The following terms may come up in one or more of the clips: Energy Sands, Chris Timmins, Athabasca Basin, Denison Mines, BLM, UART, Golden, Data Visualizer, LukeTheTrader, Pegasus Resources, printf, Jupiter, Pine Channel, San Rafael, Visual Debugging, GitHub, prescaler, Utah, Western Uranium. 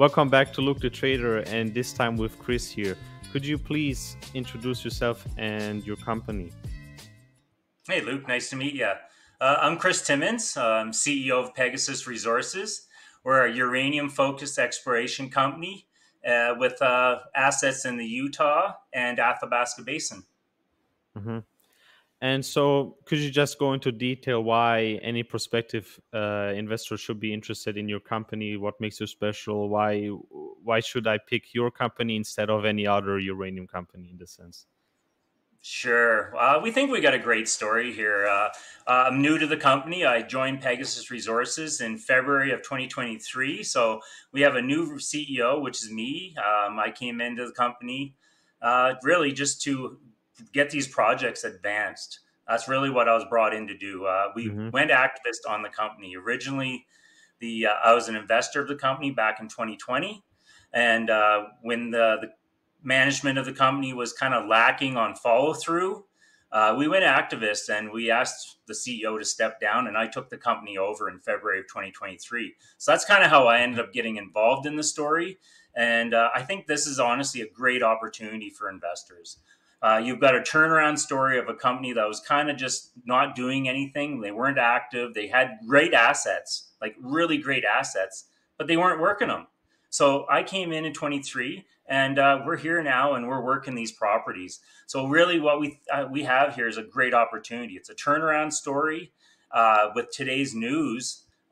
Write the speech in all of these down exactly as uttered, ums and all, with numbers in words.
Welcome back to Luke the Trader, and this time with Chris here. Could you please introduce yourself and your company? Hey, Luke. Nice to meet you. Uh, I'm Chris Timmins. I'm C E O of Pegasus Resources. We're a uranium-focused exploration company uh, with uh, assets in the Utah and Athabasca Basin. Mm-hmm. And so could you just go into detail why any prospective uh, investor should be interested in your company? What makes you special? Why, why should I pick your company instead of any other uranium company in this sense? Sure. Uh, we think we got a great story here. Uh, uh, I'm new to the company. I joined Pegasus Resources in February of twenty twenty-three. So we have a new C E O, which is me. Um, I came into the company uh, really just to get these projects advanced. That's really what I was brought in to do. Uh, we mm-hmm. went activist on the company. Originally, the uh, I was an investor of the company back in twenty twenty. And uh, when the, the management of the company was kind of lacking on follow through, Uh, we went activists and we asked the C E O to step down, and I took the company over in February of twenty twenty-three. So that's kind of how I ended up getting involved in the story. And uh, I think this is honestly a great opportunity for investors. Uh, you've got a turnaround story of a company that was kind of just not doing anything. They weren't active. They had great assets, like really great assets, but they weren't working them. So I came in in twenty-three, and uh, we're here now, and we're working these properties. So really what we uh, we have here is a great opportunity. It's a turnaround story. Uh, with today's news,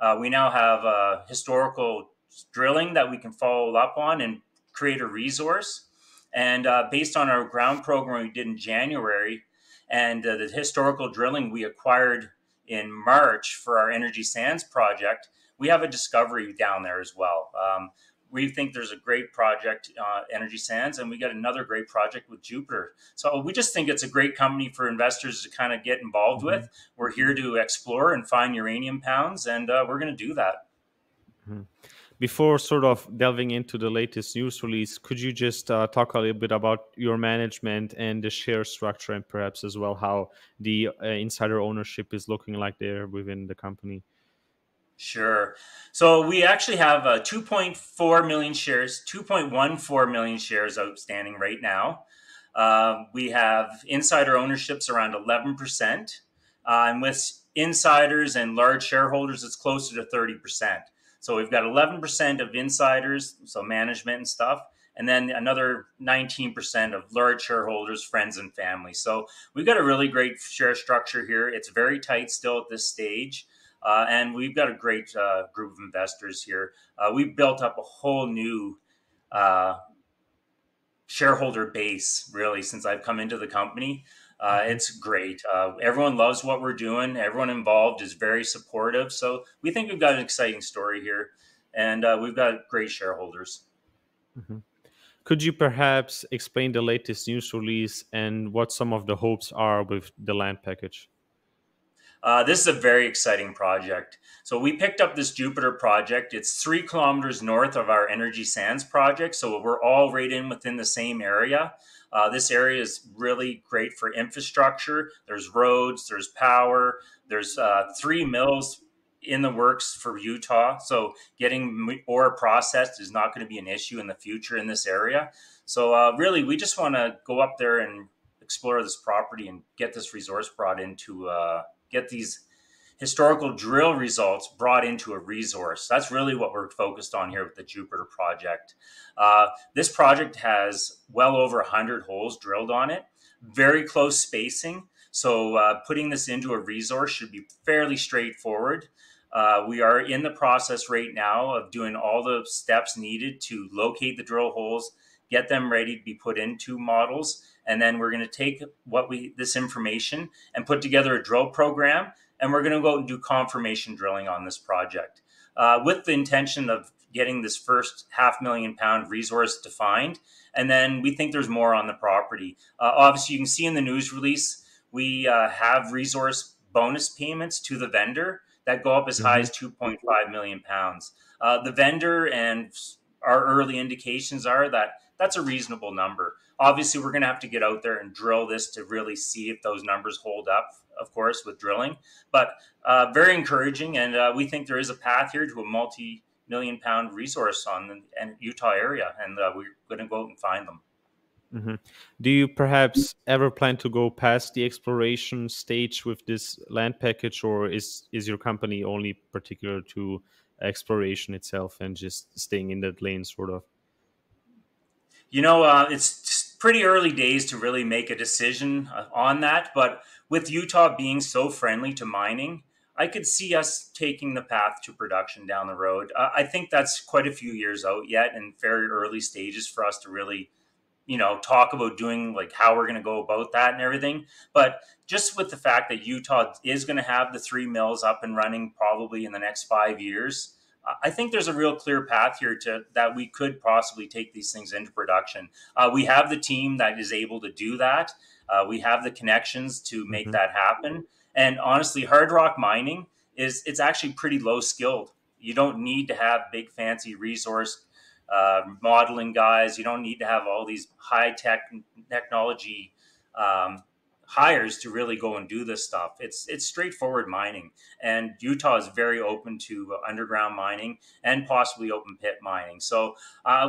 uh, we now have uh, historical drilling that we can follow up on and create a resource. And uh, based on our ground program we did in January and uh, the historical drilling we acquired in March for our Energy Sands project, we have a discovery down there as well. Um, We think there's a great project, uh, Energy Sands, and we got another great project with Jupiter. So we just think it's a great company for investors to kind of get involved mm-hmm. with. We're here to explore and find uranium pounds, and uh, we're going to do that. Mm-hmm. Before sort of delving into the latest news release, could you just uh, talk a little bit about your management and the share structure, and perhaps as well how the uh, insider ownership is looking like there within the company? Sure. So we actually have uh, two point four million shares, two point one four million shares outstanding right now. Uh, we have insider ownerships around eleven percent. Uh, and with insiders and large shareholders, it's closer to thirty percent. So we've got eleven percent of insiders, so management and stuff, and then another nineteen percent of large shareholders, friends and family. So we've got a really great share structure here. It's very tight still at this stage. Uh, and we've got a great uh, group of investors here. Uh, we've built up a whole new uh, shareholder base, really, since I've come into the company. Uh, it's great. Uh, everyone loves what we're doing. Everyone involved is very supportive. So we think we've got an exciting story here, and uh, we've got great shareholders. Mm-hmm. Could you perhaps explain the latest news release and what some of the hopes are with the land package? Uh, this is a very exciting project. So we picked up this Jupiter project. It's three kilometers north of our Energy Sands project. So we're all right in within the same area. Uh, this area is really great for infrastructure. There's roads, there's power, there's uh, three mills in the works for Utah. So getting ore processed is not going to be an issue in the future in this area. So uh, really, we just want to go up there and explore this property and get this resource brought into uh get these historical drill results brought into a resource. That's really what we're focused on here with the Jupiter project. Uh, this project has well over one hundred holes drilled on it, very close spacing. So uh, putting this into a resource should be fairly straightforward. Uh, we are in the process right now of doing all the steps needed to locate the drill holes, get them ready to be put into models, and then we're going to take what we this information and put together a drill program, and we're going to go and do confirmation drilling on this project uh, with the intention of getting this first half million pound resource defined. And then we think there's more on the property. Uh, obviously, you can see in the news release, we uh, have resource bonus payments to the vendor that go up as high as two point five million pounds. Uh, the vendor and our early indications are that that's a reasonable number. Obviously, we're going to have to get out there and drill this to really see if those numbers hold up, of course, with drilling. But uh, very encouraging, and uh, we think there is a path here to a multi million pound resource on the and Utah area, and uh, we're going to go out and find them. Mm-hmm. Do you perhaps ever plan to go past the exploration stage with this land package, or is is your company only particular to exploration itself and just staying in that lane, sort of? You know, uh, it's pretty early days to really make a decision on that, but with Utah being so friendly to mining, I could see us taking the path to production down the road. Uh, I think that's quite a few years out yet, and very early stages for us to really, you know, talk about doing like how we're going to go about that and everything. But just with the fact that Utah is going to have the three mills up and running probably in the next five years, I think there's a real clear path here to that we could possibly take these things into production. Uh, we have the team that is able to do that. Uh, we have the connections to make mm-hmm. that happen. And honestly, hard rock mining is it's actually pretty low skilled. You don't need to have big fancy resource Uh, modeling guys. You don't need to have all these high tech technology um, hires to really go and do this stuff. It's it's straightforward mining, and Utah is very open to underground mining and possibly open pit mining. So uh,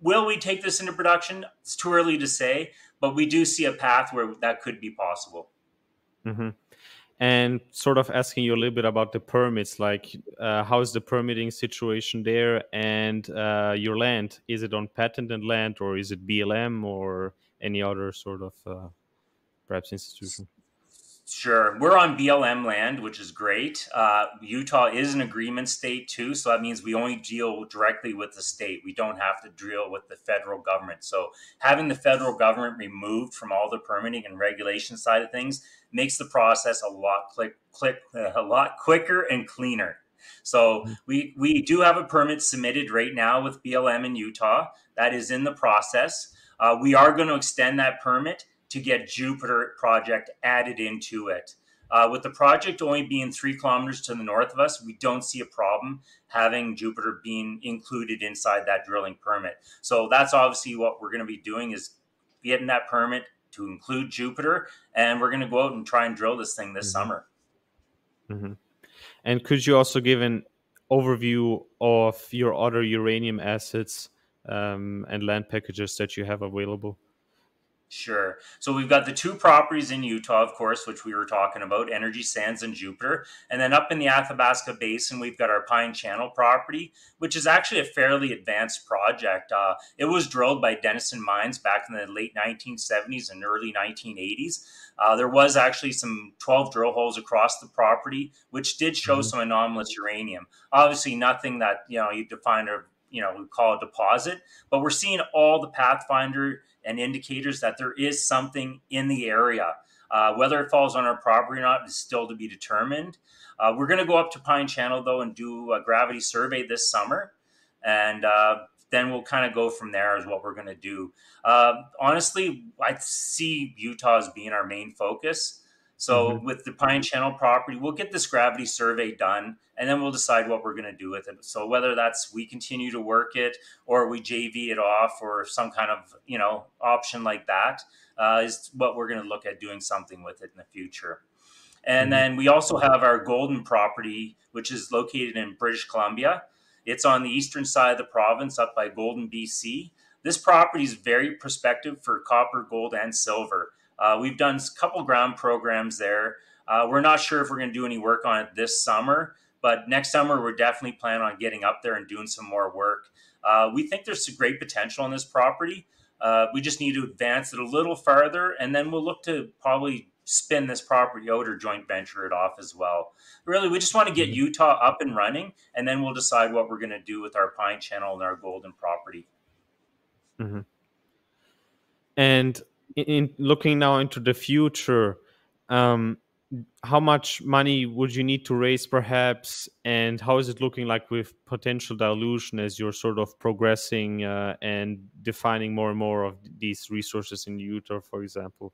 will we take this into production? It's too early to say, but we do see a path where that could be possible. Mm-hmm. And sort of asking you a little bit about the permits, like uh, how is the permitting situation there, and uh, your land? Is it on patented land, or is it B L M, or any other sort of uh, perhaps institution? Sure. We're on B L M land, which is great. Uh, Utah is an agreement state too, so that means we only deal directly with the state. We don't have to deal with the federal government. So having the federal government removed from all the permitting and regulation side of things makes the process a lot click click uh, a lot quicker and cleaner. So we we do have a permit submitted right now with B L M in Utah that is in the process. Uh, we are going to extend that permit to get Jupiter project added into it. Uh, with the project only being three kilometers to the north of us, we don't see a problem having Jupiter being included inside that drilling permit. So that's obviously what we're going to be doing, is getting that permit to include Jupiter, and we're going to go out and try and drill this thing this mm-hmm. summer. Mm-hmm. And could you also give an overview of your other uranium assets um, and land packages that you have available? Sure. So we've got the two properties in Utah, of course, which we were talking about, Energy Sands and Jupiter. And then up in the Athabasca Basin, we've got our Pine Channel property, which is actually a fairly advanced project. Uh, it was drilled by Denison Mines back in the late nineteen seventies and early nineteen eighties. Uh, there was actually some twelve drill holes across the property, which did show mm-hmm. some anomalous uranium. Obviously, nothing that, you know, you define or, you know, we call a deposit, but we're seeing all the Pathfinder and indicators that there is something in the area. Uh, whether it falls on our property or not is still to be determined. Uh, we're going to go up to Pine Channel, though, and do a gravity survey this summer. And uh, then we'll kind of go from there is what we're going to do. Uh, honestly, I see Utah as being our main focus. So mm-hmm. with the Pine Channel property, we'll get this gravity survey done, and then we'll decide what we're going to do with it. So whether that's we continue to work it, or we J V it off, or some kind of, you know, option like that uh, is what we're going to look at doing something with it in the future. And mm-hmm. then we also have our Golden property, which is located in British Columbia. It's on the eastern side of the province up by Golden, B C. This property is very prospective for copper, gold, and silver. Uh, we've done a couple ground programs there. Uh, we're not sure if we're going to do any work on it this summer, but next summer we're definitely planning on getting up there and doing some more work. Uh, we think there's some great potential on this property. Uh, we just need to advance it a little farther, and then we'll look to probably spin this property out or joint venture it off as well. Really, we just want to get Utah up and running, and then we'll decide what we're going to do with our Pine Channel and our Golden property. Mm-hmm. And in looking now into the future, um, how much money would you need to raise perhaps, and how is it looking like with potential dilution as you're sort of progressing uh, and defining more and more of these resources in Utah, for example?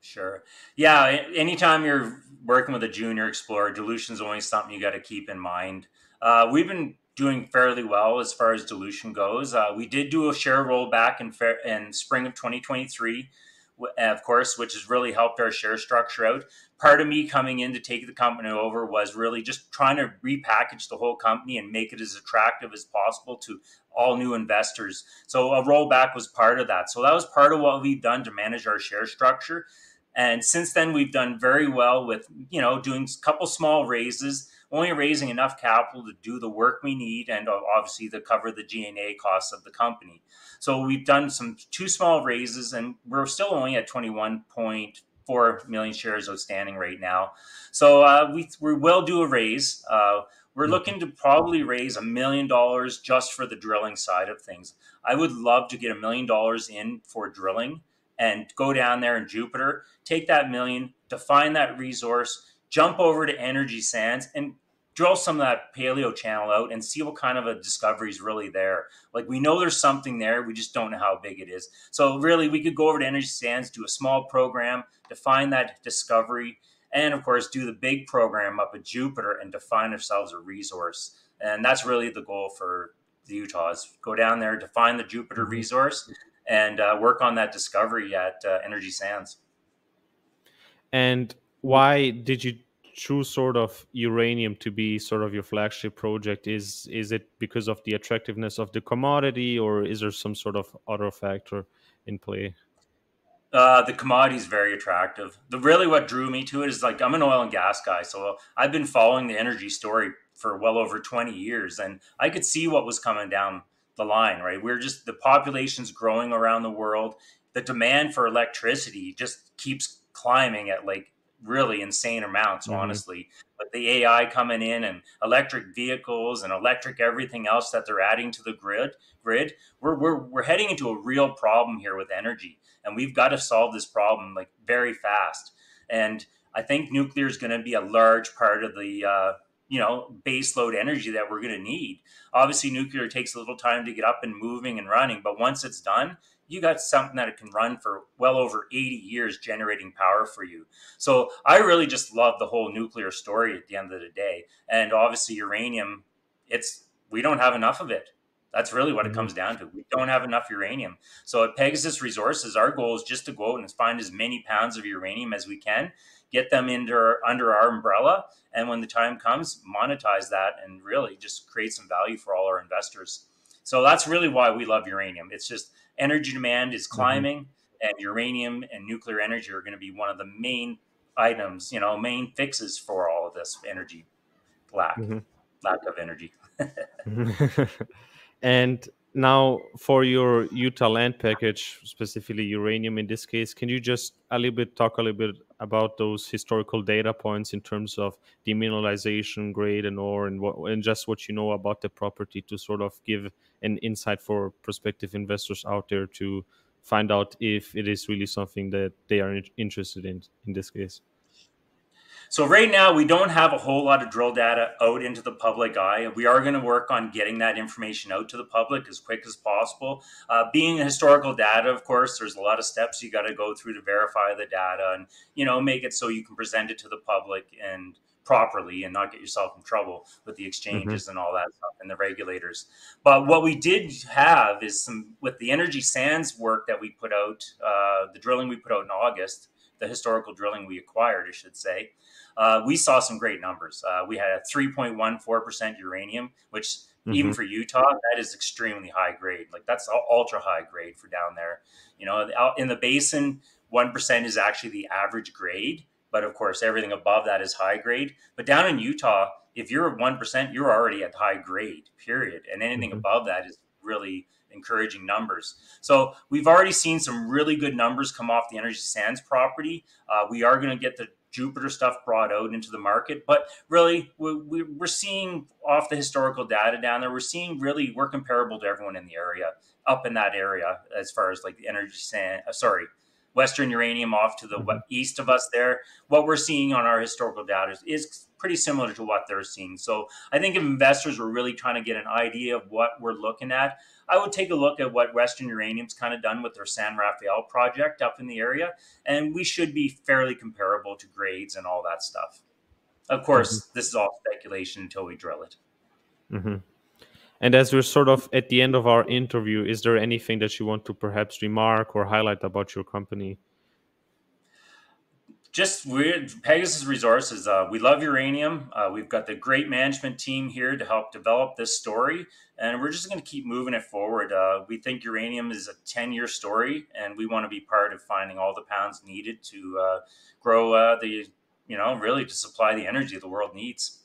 Sure. Yeah, anytime you're working with a junior explorer, dilution is always something you got to keep in mind. Uh, we've been doing fairly well as far as dilution goes. Uh, we did do a share rollback in, in spring of twenty twenty-three. of course, which has really helped our share structure out. Part of me coming in to take the company over was really just trying to repackage the whole company and make it as attractive as possible to all new investors. So a rollback was part of that. So that was part of what we've done to manage our share structure. And since then, we've done very well with, you know, doing a couple small raises, only raising enough capital to do the work we need and obviously to cover the G and A costs of the company. So we've done some two small raises, and we're still only at twenty-one point four million shares outstanding right now. So uh, we, we will do a raise. Uh, we're looking to probably raise a million dollars just for the drilling side of things. I would love to get a million dollars in for drilling and go down there in Jupiter, take that million, define that resource, jump over to Energy Sands and drill some of that paleo channel out and see what kind of a discovery is really there. Like, we know there's something there. We just don't know how big it is. So really, we could go over to Energy Sands, do a small program, define that discovery, and of course, do the big program up at Jupiter and define ourselves a resource. And that's really the goal for the Utahs. Go down there, define the Jupiter resource, and uh, work on that discovery at uh, Energy Sands. And why did you choose sort of uranium to be sort of your flagship project? Is is it because of the attractiveness of the commodity, or is there some sort of other factor in play? Uh, the commodity is very attractive. The really what drew me to it is, like, I'm an oil and gas guy, so I've been following the energy story for well over twenty years, and I could see what was coming down the line, right? We're just, the population's growing around the world. The demand for electricity just keeps climbing at, like, really insane amounts, honestly. Mm-hmm. But the A I coming in and electric vehicles and electric everything else that they're adding to the grid, grid we're, we're, we're heading into a real problem here with energy. And we've got to solve this problem, like, very fast. And I think nuclear is going to be a large part of the, uh, you know, baseload energy that we're going to need. Obviously, nuclear takes a little time to get up and moving and running. But once it's done, you got something that it can run for well over eighty years generating power for you. So I really just love the whole nuclear story at the end of the day. And obviously uranium, it's, we don't have enough of it. That's really what it comes down to. We don't have enough uranium. So at Pegasus Resources, our goal is just to go out and find as many pounds of uranium as we can, get them into our, under our umbrella, and when the time comes, monetize that and really just create some value for all our investors. So that's really why we love uranium. It's just, energy demand is climbing, mm-hmm. and uranium and nuclear energy are going to be one of the main items, you know, main fixes for all of this energy lack, mm-hmm. lack of energy. And now for your Utah land package, specifically uranium in this case, can you just a little bit talk a little bit about those historical data points in terms of the mineralization grade and ore and, what, and just what you know about the property to sort of give an insight for prospective investors out there to find out if it is really something that they are interested in in this case? So right now, we don't have a whole lot of drill data out into the public eye. We are going to work on getting that information out to the public as quick as possible. Uh, being historical data, of course, there's a lot of steps you got to go through to verify the data and, you know, make it so you can present it to the public and properly and not get yourself in trouble with the exchanges mm-hmm. and all that stuff and the regulators. But what we did have is some, with the Energy Sands work that we put out, uh, the drilling we put out in August, the historical drilling we acquired, I should say, uh, we saw some great numbers. Uh, we had a three point one four percent uranium, which mm-hmm. even for Utah, that is extremely high grade. Like, that's ultra high grade for down there. You know, out in the basin, one percent is actually the average grade. But of course, everything above that is high grade. But down in Utah, if you're one percent, you're already at high grade, period. And anything mm-hmm. above that is really encouraging numbers. So we've already seen some really good numbers come off the Energy Sands property. Uh, we are going to get the Jupiter stuff brought out into the market, but really we're, we're seeing off the historical data down there, we're seeing really we're comparable to everyone in the area, up in that area, as far as like the Energy Sand, uh, sorry, Western Uranium off to the east of us there. What we're seeing on our historical data is, is pretty similar to what they're seeing. So I think if investors were really trying to get an idea of what we're looking at, I would take a look at what Western Uranium's kind of done with their San Rafael project up in the area. And we should be fairly comparable to grades and all that stuff. Of course, mm-hmm. this is all speculation until we drill it. Mm-hmm. And as we're sort of at the end of our interview, is there anything that you want to perhaps remark or highlight about your company just weird. Pegasus Resources, uh, we love uranium. Uh, we've got the great management team here to help develop this story, and we're just going to keep moving it forward. Uh, we think uranium is a ten-year story, and we want to be part of finding all the pounds needed to uh, grow uh, the, you know, really to supply the energy the world needs.